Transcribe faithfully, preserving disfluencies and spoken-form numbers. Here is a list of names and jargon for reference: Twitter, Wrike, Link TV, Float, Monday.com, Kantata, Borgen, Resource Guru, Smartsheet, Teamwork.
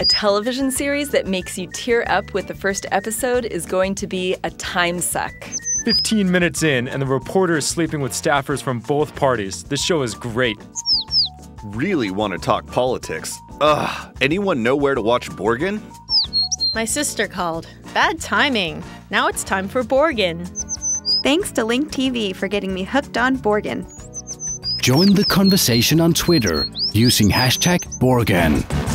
A television series that makes you tear up with the first episode is going to be a time suck. fifteen minutes in, and the reporter is sleeping with staffers from both parties. This show is great. Really want to talk politics. Ugh, anyone know where to watch Borgen? My sister called. Bad timing. Now it's time for Borgen. Thanks to Link T V for getting me hooked on Borgen. Join the conversation on Twitter using hashtag Borgen.